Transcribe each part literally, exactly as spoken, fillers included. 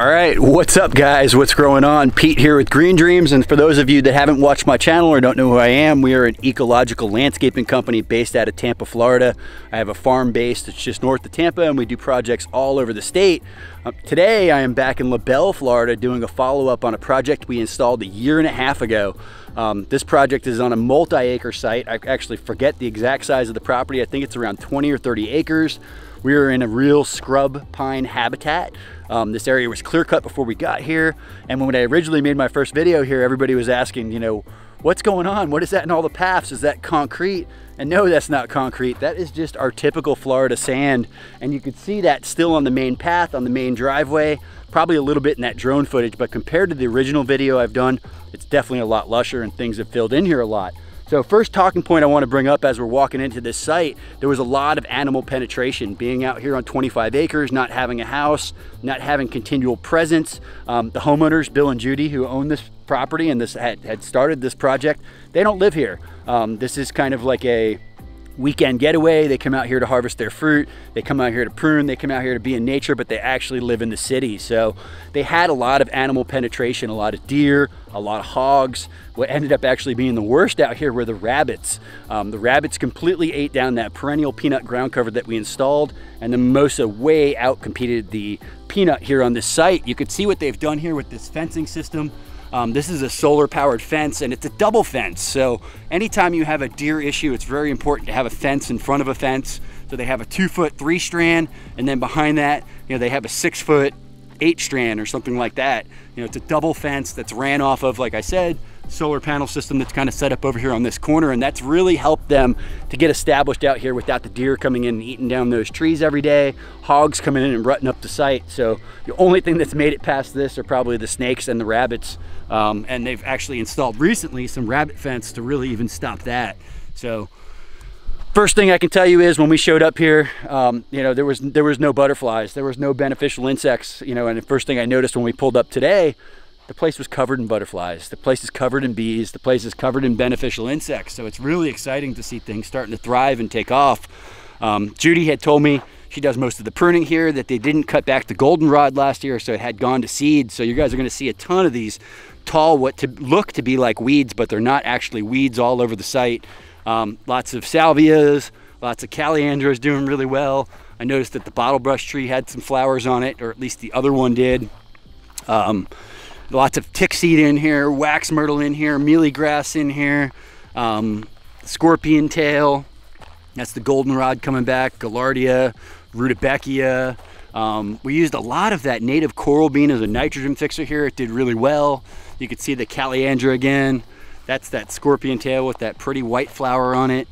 All right, what's up guys? What's going on? Pete here with Green Dreams, and for those of you that haven't watched my channel or don't know who I am, we are an ecological landscaping company based out of Tampa, Florida. I have a farm base that's just north of Tampa, and we do projects all over the state. Um, today I am back in LaBelle, Florida, doing a follow-up on a project we installed a year and a half ago. Um, this project is on a multi-acre site. I actually forget the exact size of the property. I think it's around twenty or thirty acres. We are in a real scrub pine habitat. Um, this area was clear cut before we got here. And when I originally made my first video here, everybody was asking, you know, what's going on? What is that in all the paths? Is that concrete? And no, that's not concrete. That is just our typical Florida sand. And you can see that still on the main path, on the main driveway, probably a little bit in that drone footage, but compared to the original video I've done, it's definitely a lot lusher and things have filled in here a lot. So first talking point I want to bring up as we're walking into this site, there was a lot of animal penetration. Being out here on twenty-five acres, not having a house, not having continual presence. Um, the homeowners, Bill and Judy, who own this property and this had, had started this project, they don't live here. Um, this is kind of like a weekend getaway. They come out here to harvest their fruit. They come out here to prune. They come out here to be in nature, but they actually live in the city. So they had a lot of animal penetration, a lot of deer, a lot of hogs. What ended up actually being the worst out here were the rabbits. Um, the rabbits completely ate down that perennial peanut ground cover that we installed, and the mimosa way out competed the peanut here on this site. You could see what they've done here with this fencing system. Um, this is a solar powered fence, and it's a double fence. So anytime you have a deer issue, it's very important to have a fence in front of a fence. So they have a two foot three strand, and then behind that, you know, they have a six foot eight strand or something like that. You know, it's a double fence that's ran off of, like I said, solar panel system that's kind of set up over here on this corner, and that's really helped them to get established out here without the deer coming in and eating down those trees every day, hogs coming in and rutting up the site. So the only thing that's made it past this are probably the snakes and the rabbits, um, and they've actually installed recently some rabbit fence to really even stop that. So first thing I can tell you is when we showed up here, um, you know, there was there was no butterflies, there was no beneficial insects, you know, and the first thing I noticed when we pulled up today, the place was covered in butterflies, the place is covered in bees, the place is covered in beneficial insects. So it's really exciting to see things starting to thrive and take off. Um, Judy had told me, she does most of the pruning here, that they didn't cut back the goldenrod last year, so it had gone to seed. So you guys are gonna see a ton of these tall, what to look to be like weeds, but they're not actually weeds all over the site. Um, lots of salvias, lots of calyandros doing really well. I noticed that the bottlebrush tree had some flowers on it, or at least the other one did. Um, lots of tickseed in here, wax myrtle in here, mealy grass in here, um, scorpion tail, that's the goldenrod coming back, gaillardia, rudbeckia. Um, we used a lot of that native coral bean as a nitrogen fixer here. It did really well. You could see the calyandra again. That's that scorpion tail with that pretty white flower on it.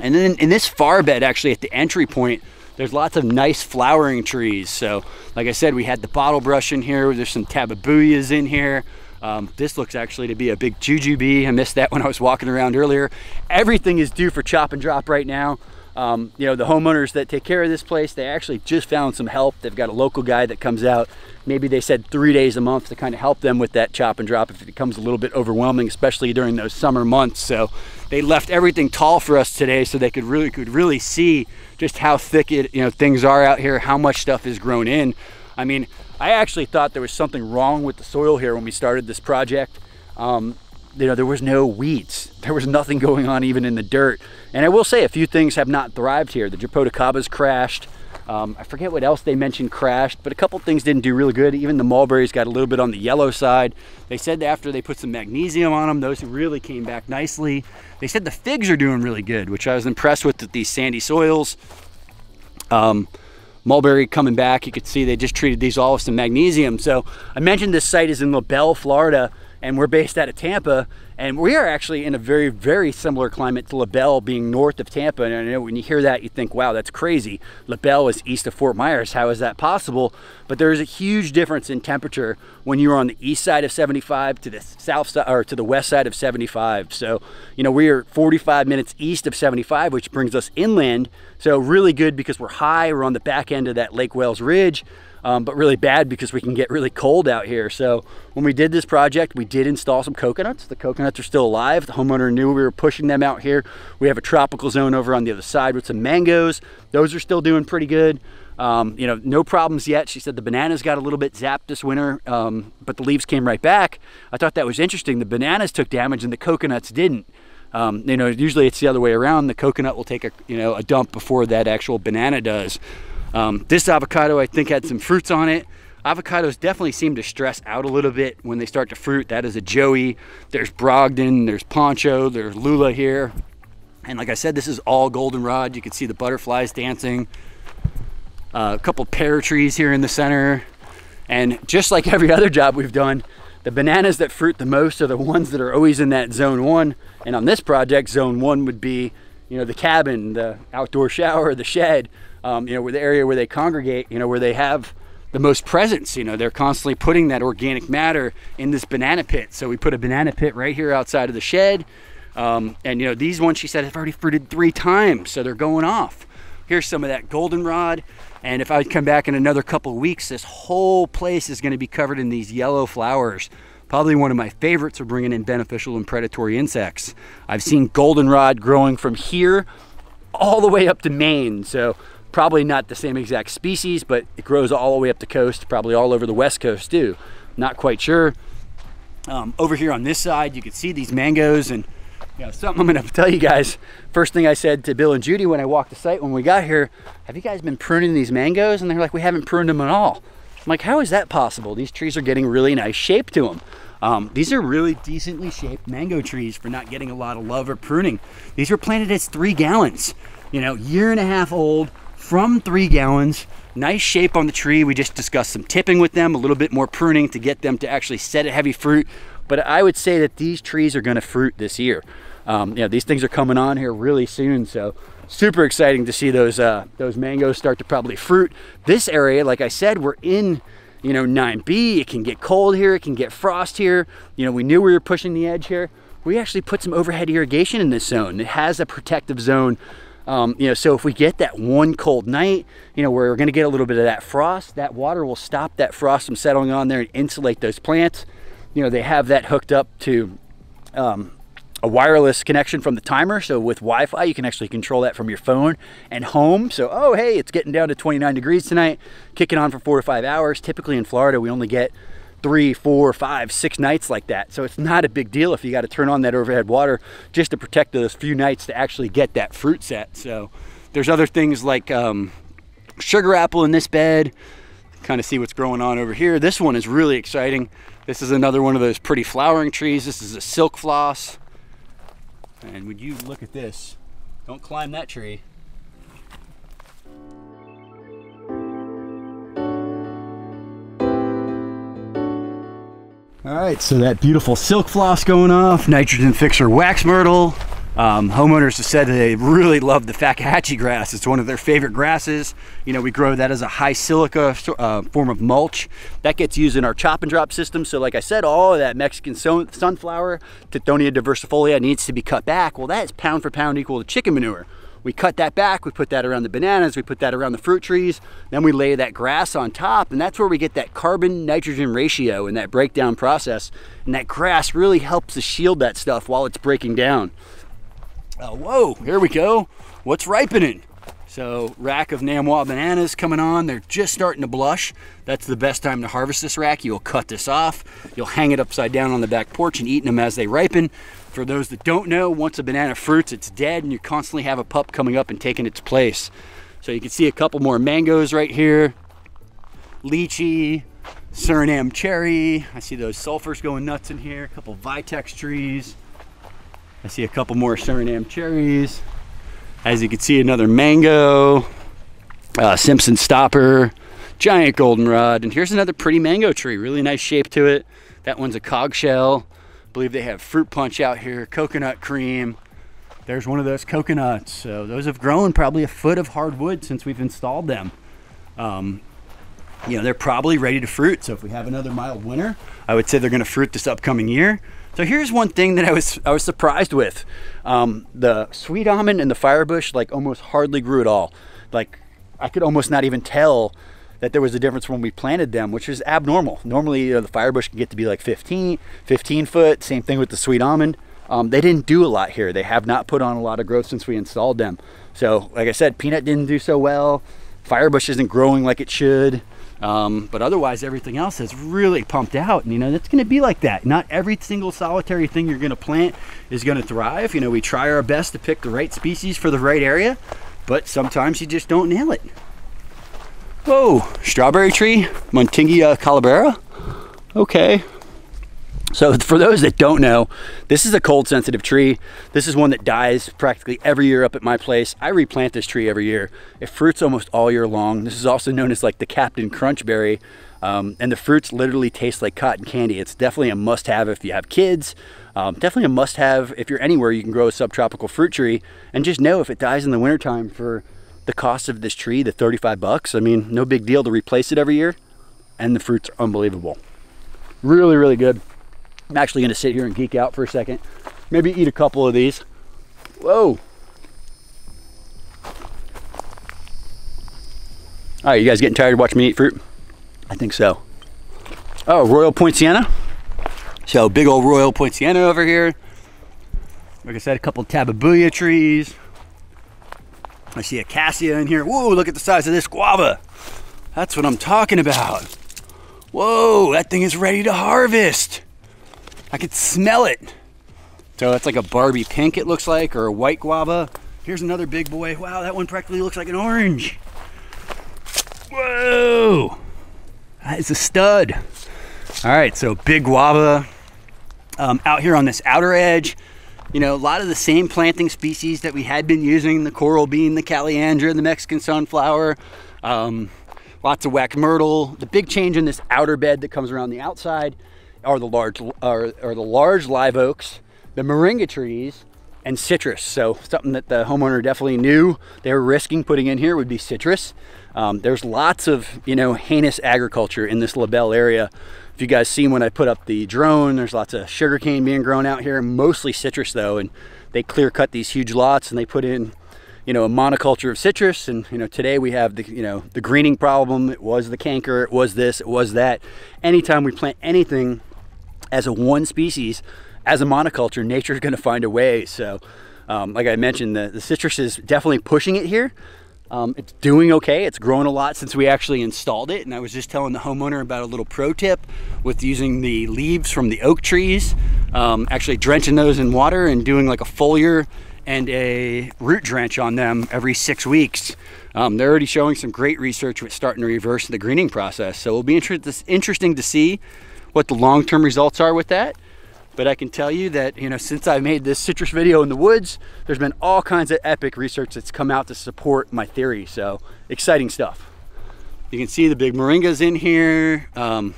And then in this far bed, actually at the entry point, there's lots of nice flowering trees. So like I said, we had the bottlebrush in here. There's some tababuyas in here. Um, this looks actually to be a big jujube. I missed that when I was walking around earlier. Everything is due for chop and drop right now. Um, you know, the homeowners that take care of this place, they actually just found some help. They've got a local guy that comes out, maybe they said three days a month, to kind of help them with that chop and drop if it becomes a little bit overwhelming, especially during those summer months. So they left everything tall for us today so they could really could really see just how thick it, you know, things are out here, how much stuff is grown in. I mean, I actually thought there was something wrong with the soil here when we started this project. Um, you know, there was no weeds. There was nothing going on even in the dirt. And I will say a few things have not thrived here. The Japotacabas crashed. Um, I forget what else they mentioned crashed, but a couple things didn't do really good. Even the mulberries got a little bit on the yellow side. They said that after they put some magnesium on them, those really came back nicely. They said the figs are doing really good, which I was impressed with, with these sandy soils. Um, mulberry coming back. You could see they just treated these all with some magnesium. So I mentioned this site is in LaBelle, Florida, and we're based out of Tampa, and we are actually in a very, very similar climate to LaBelle, being north of Tampa. And I know when you hear that, you think, wow, that's crazy. LaBelle is east of Fort Myers. How is that possible? But there is a huge difference in temperature when you're on the east side of seventy-five to the south side, or to the west side of seventy-five. So, you know, we are forty-five minutes east of seventy-five, which brings us inland. So really good because we're high, we're on the back end of that Lake Wales Ridge. Um, but really bad because we can get really cold out here. So when we did this project, we did install some coconuts. The coconuts are still alive. The homeowner knew we were pushing them out here. We have a tropical zone over on the other side with some mangoes. Those are still doing pretty good. Um, you know, no problems yet. She said the bananas got a little bit zapped this winter, um, but the leaves came right back. I thought that was interesting. The bananas took damage and the coconuts didn't. Um, you know, usually it's the other way around. The coconut will take a, you know, a dump before that actual banana does. Um, this avocado, I think, had some fruits on it. Avocados definitely seem to stress out a little bit when they start to fruit. That is a Joey. There's Brogdon, there's Poncho, there's Lula here. And like I said, this is all goldenrod. You can see the butterflies dancing. Uh, a couple pear trees here in the center. And just like every other job we've done, the bananas that fruit the most are the ones that are always in that zone one. And on this project, zone one would be, you know, the cabin, the outdoor shower, the shed, um, you know, where the area where they congregate, you know, where they have the most presence. You know, they're constantly putting that organic matter in this banana pit. So we put a banana pit right here outside of the shed. Um, and you know, these ones, she said, have already fruited three times. So they're going off. Here's some of that goldenrod. And if I come back in another couple of weeks, this whole place is going to be covered in these yellow flowers. Probably one of my favorites for bringing in beneficial and predatory insects. I've seen goldenrod growing from here all the way up to Maine. So probably not the same exact species, but it grows all the way up the coast, probably all over the West Coast too. Not quite sure. Um, over here on this side, you can see these mangoes. And you know, something I'm gonna tell you guys, first thing I said to Bill and Judy when I walked the site when we got here, have you guys been pruning these mangoes? And they're like, we haven't pruned them at all. I'm like, how is that possible? These trees are getting really nice shape to them. Um, these are really decently shaped mango trees for not getting a lot of love or pruning. These were planted as three gallons, you know, year and a half old from three gallons. Nice shape on the tree. We just discussed some tipping with them, a little bit more pruning to get them to actually set a heavy fruit. But I would say that these trees are going to fruit this year. Um, you know, these things are coming on here really soon, so super exciting to see those uh, those mangoes start to probably fruit. This area, like I said, we're in, you know, nine B. It can get cold here. It can get frost here. You know, we knew we were pushing the edge here. We actually put some overhead irrigation in this zone. It has a protective zone. Um, you know, so if we get that one cold night, you know, we're going to get a little bit of that frost. That water will stop that frost from settling on there and insulate those plants. You know, they have that hooked up to um, a wireless connection from the timer. So with Wi-Fi, you can actually control that from your phone and home. So, oh, hey, it's getting down to twenty-nine degrees tonight, kicking on for four to five hours. Typically in Florida, we only get three, four, five, six nights like that. So it's not a big deal if you got to turn on that overhead water just to protect those few nights to actually get that fruit set. So there's other things like um, sugar apple in this bed. Kind of see what's going on over here. This one is really exciting. This is another one of those pretty flowering trees. This is a silk floss. And would you look at this? Don't climb that tree. All right, so that beautiful silk floss going off, nitrogen fixer wax myrtle. Um, homeowners have said they really love the Fakahatchee grass. It's one of their favorite grasses. You know, we grow that as a high silica uh, form of mulch. That gets used in our chop and drop system. So like I said, all of that Mexican sun sunflower, Tithonia diversifolia, needs to be cut back. Well, that is pound for pound equal to chicken manure. We cut that back, we put that around the bananas, we put that around the fruit trees, then we lay that grass on top, and that's where we get that carbon nitrogen ratio and that breakdown process. And that grass really helps to shield that stuff while it's breaking down. Uh, whoa, here we go. What's ripening? So rack of Namwa bananas coming on. They're just starting to blush. That's the best time to harvest this rack. You'll cut this off. You'll hang it upside down on the back porch and eating them as they ripen. For those that don't know, once a banana fruits, it's dead and you constantly have a pup coming up and taking its place. So you can see a couple more mangoes right here. Lychee, Suriname cherry. I see those sulfurs going nuts in here. A couple Vitex trees. I see a couple more Suriname cherries. As you can see, another mango, uh, Simpson stopper, giant goldenrod, and here's another pretty mango tree. Really nice shape to it. That one's a cog shell. I believe they have fruit punch out here, coconut cream. There's one of those coconuts. So those have grown probably a foot of hardwood since we've installed them. Um, you know, they're probably ready to fruit. So if we have another mild winter, I would say they're gonna fruit this upcoming year. So here's one thing that I was I was surprised with. Um, the sweet almond and the firebush like almost hardly grew at all. Like I could almost not even tell that there was a difference when we planted them, which is abnormal. Normally, you know, the firebush can get to be like fifteen, fifteen foot, same thing with the sweet almond. Um, they didn't do a lot here. They have not put on a lot of growth since we installed them. So like I said, peanut didn't do so well. firebush isn't growing like it should. Um, but otherwise, everything else is really pumped out. And, you know, that's going to be like that. Not every single solitary thing you're going to plant is going to thrive. You know, we try our best to pick the right species for the right area, but sometimes you just don't nail it. Whoa, strawberry tree, Muntingia calabura. Okay. So for those that don't know, this is a cold sensitive tree. This is one that dies practically every year up at my place. I replant this tree every year. It fruits almost all year long. This is also known as like the Captain Crunch berry. Um, and the fruits literally taste like cotton candy. It's definitely a must have if you have kids. Um, definitely a must have if you're anywhere you can grow a subtropical fruit tree. And just know if it dies in the wintertime for the cost of this tree, the thirty-five bucks, I mean, no big deal to replace it every year. And the fruits are unbelievable. Really, really good. I'm actually gonna sit here and geek out for a second. Maybe eat a couple of these. Whoa. All right, you guys getting tired of watching me eat fruit? I think so. Oh, royal poinciana. So big old royal poinciana over here. Like I said, a couple of tababuya trees. I see a cassia in here. Whoa, look at the size of this guava. That's what I'm talking about. Whoa, that thing is ready to harvest. I could smell it. So that's like a Barbie pink, it looks like, or a white guava. Here's another big boy. Wow, that one practically looks like an orange. Whoa, that is a stud. All right, so big guava. Um, out here on this outer edge, you know, a lot of the same planting species that we had been using, the coral bean, the calyandra, the Mexican sunflower, um, lots of wax myrtle. The big change in this outer bed that comes around the outside are the large are, are the large live oaks, the moringa trees, and citrus. So something that the homeowner definitely knew they were risking putting in here would be citrus. Um, there's lots of, you know, heinous agriculture in this LaBelle area. If you guys seen when I put up the drone, there's lots of sugarcane being grown out here, mostly citrus though, and they clear cut these huge lots and they put in, you know, a monoculture of citrus. And, you know, today we have the, you know, the greening problem. It was the canker, it was this, it was that. Anytime we plant anything as a one species, as a monoculture, nature's gonna find a way. So um, like I mentioned, the, the citrus is definitely pushing it here. Um, it's doing okay, it's grown a lot since we actually installed it. And I was just telling the homeowner about a little pro tip with using the leaves from the oak trees, um, actually drenching those in water and doing like a foliar and a root drench on them every six weeks. Um, they're already showing some great research with starting to reverse the greening process. So it'll be inter interesting to see what the long-term results are with that. But I can tell you that, you know, since I made this citrus video in the woods, there's been all kinds of epic research that's come out to support my theory. So exciting stuff. You can see the big moringas in here. Um,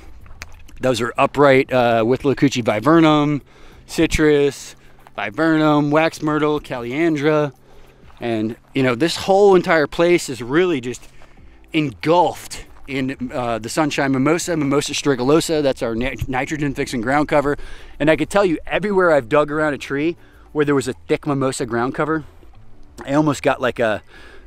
those are upright uh, with Lacucci viburnum, citrus, viburnum, wax myrtle, calyandra. And, you know, this whole entire place is really just engulfed in uh, the sunshine mimosa, mimosa strigilosa. That's our nit nitrogen fixing ground cover. And I could tell you everywhere I've dug around a tree where there was a thick mimosa ground cover, I almost got like a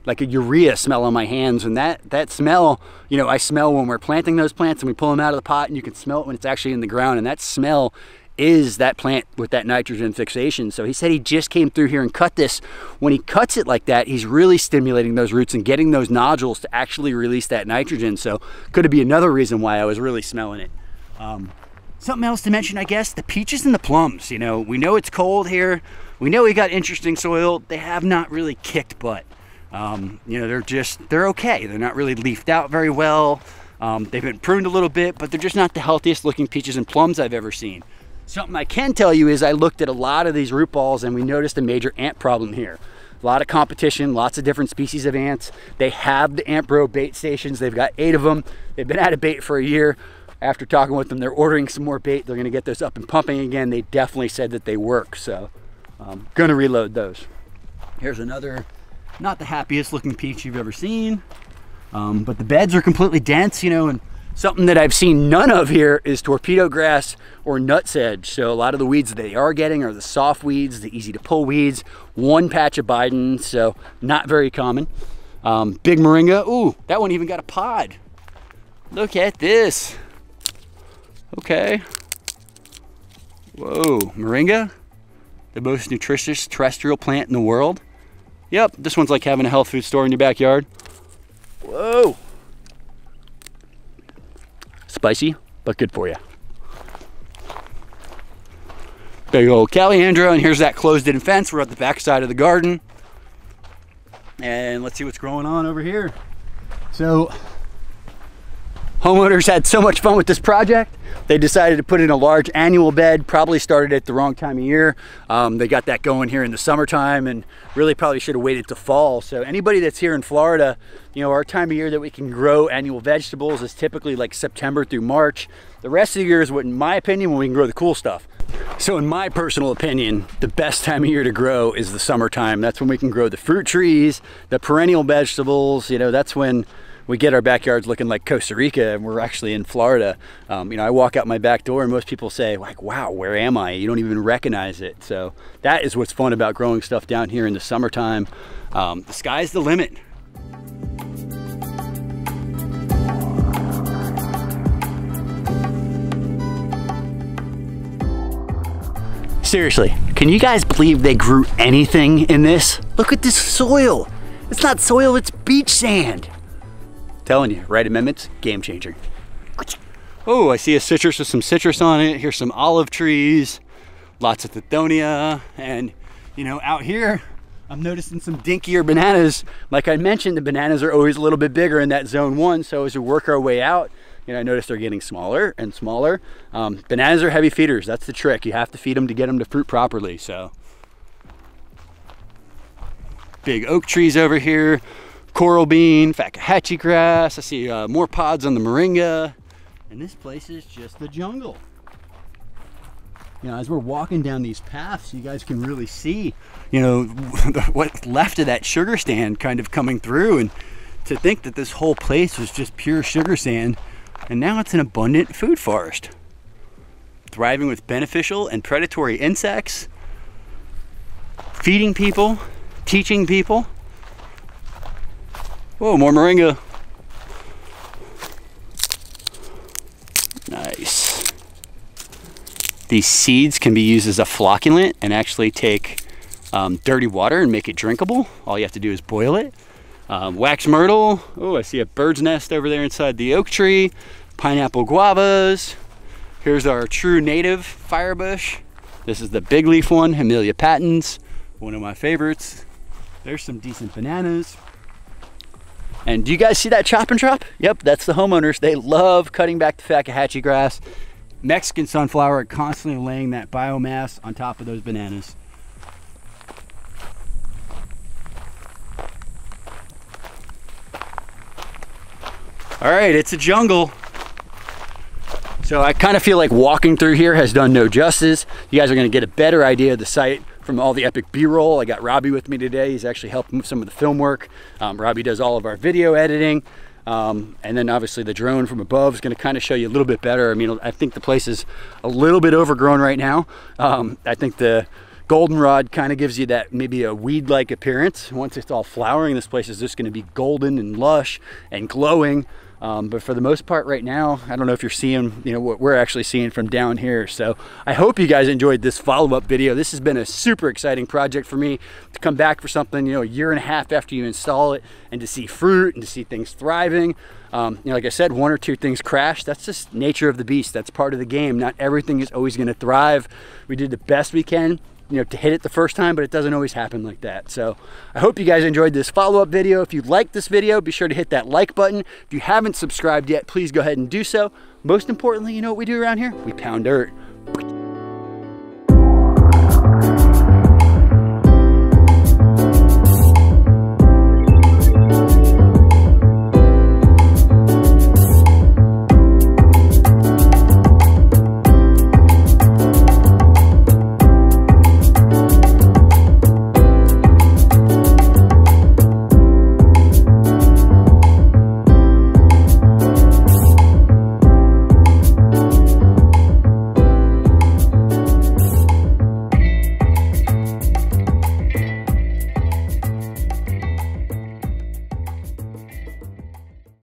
like a urea smell on my hands. And that that smell, you know, I smell when we're planting those plants and we pull them out of the pot, and you can smell it when it's actually in the ground. And that smell is that plant with that nitrogen fixation. So he said he just came through here and cut this. When he cuts it like that, he's really stimulating those roots and getting those nodules to actually release that nitrogen. So could it be another reason why I was really smelling it? Um, something else to mention, I guess, the peaches and the plums. You know, we know it's cold here. We know we got interesting soil. They have not really kicked butt. Um, you know, they're just, they're okay. They're not really leafed out very well. Um, they've been pruned a little bit, but they're just not the healthiest looking peaches and plums I've ever seen. Something I can tell you is I looked at a lot of these root balls and we noticed a major ant problem here. A lot of competition, lots of different species of ants. They have the ant bro bait stations. They've got eight of them. They've been out of bait for a year. After talking with them, they're ordering some more bait. They're gonna get those up and pumping again. They definitely said that they work, so I'm gonna reload those. Here's another, not the happiest looking peach you've ever seen, um, but the beds are completely dense, you know, and something that I've seen none of here is torpedo grass or nutsedge. So a lot of the weeds they are getting are the soft weeds, the easy to pull weeds, one patch of Biden, so not very common. Um, big moringa, ooh, that one even got a pod. Look at this. Okay. Whoa, moringa, the most nutritious terrestrial plant in the world. Yep, this one's like having a health food store in your backyard. Whoa. Spicy, but good for you. Big old calandra, and here's that closed-in fence. We're at the back side of the garden. And let's see what's growing on over here. So, homeowners had so much fun with this project, they decided to put in a large annual bed. Probably started at the wrong time of year. Um, they got that going here in the summertime, and really probably should have waited to fall. So anybody that's here in Florida, you know, our time of year that we can grow annual vegetables is typically like September through March. The rest of the year is what, in my opinion, when we can grow the cool stuff. So in my personal opinion, the best time of year to grow is the summertime. That's when we can grow the fruit trees, the perennial vegetables. You know, that's when we get our backyards looking like Costa Rica, and we're actually in Florida. Um, you know, I walk out my back door and most people say, like, wow, where am I? You don't even recognize it. So that is what's fun about growing stuff down here in the summertime. Um, the sky's the limit. Seriously, can you guys believe they grew anything in this? Look at this soil. It's not soil, it's beach sand. I'm telling you, right amendments, game changer. Oh, I see a citrus with some citrus on it. Here's some olive trees, lots of Tithonia. And you know, out here, I'm noticing some dinkier bananas. Like I mentioned, the bananas are always a little bit bigger in that zone one. So as we work our way out, you know, I noticed they're getting smaller and smaller. Um, bananas are heavy feeders. That's the trick. You have to feed them to get them to fruit properly. So big oak trees over here, coral bean, Fakahatchee grass. I see uh, more pods on the moringa. And this place is just the jungle. You know, as we're walking down these paths, you guys can really see, you know, what's left of that sugar stand kind of coming through. And to think that this whole place was just pure sugar sand, and now it's an abundant food forest, thriving with beneficial and predatory insects, feeding people, teaching people. Whoa, more moringa. Nice. These seeds can be used as a flocculant and actually take um, dirty water and make it drinkable. All you have to do is boil it. Um, wax myrtle. Oh, I see a bird's nest over there inside the oak tree. Pineapple guavas. Here's our true native firebush. This is the big leaf one, Hamelia patens, one of my favorites. There's some decent bananas. And do you guys see that chop and chop? Yep, that's the homeowners. They love cutting back the Fakahatchee grass. Mexican sunflower constantly laying that biomass on top of those bananas. All right, it's a jungle. So I kind of feel like walking through here has done no justice. You guys are gonna get a better idea of the site from all the epic B-roll. I got Robbie with me today. He's actually helping with some of the film work. Um, Robbie does all of our video editing. Um, and then obviously the drone from above is gonna kind of show you a little bit better. I mean, I think the place is a little bit overgrown right now. Um, I think the goldenrod kind of gives you that maybe a weed-like appearance. Once it's all flowering, this place is just gonna be golden and lush and glowing. Um, but for the most part right now, I don't know if you're seeing, you know, what we're actually seeing from down here. So I hope you guys enjoyed this follow-up video. This has been a super exciting project for me to come back for something, you know, a year and a half after you install it, and to see fruit and to see things thriving. Um, you know, like I said, one or two things crash. That's just nature of the beast. That's part of the game. Not everything is always going to thrive. We did the best we can, you know, to hit it the first time, but it doesn't always happen like that. So I hope you guys enjoyed this follow-up video. If you liked this video, be sure to hit that like button. If you haven't subscribed yet, please go ahead and do so. Most importantly, you know what we do around here? We pound dirt.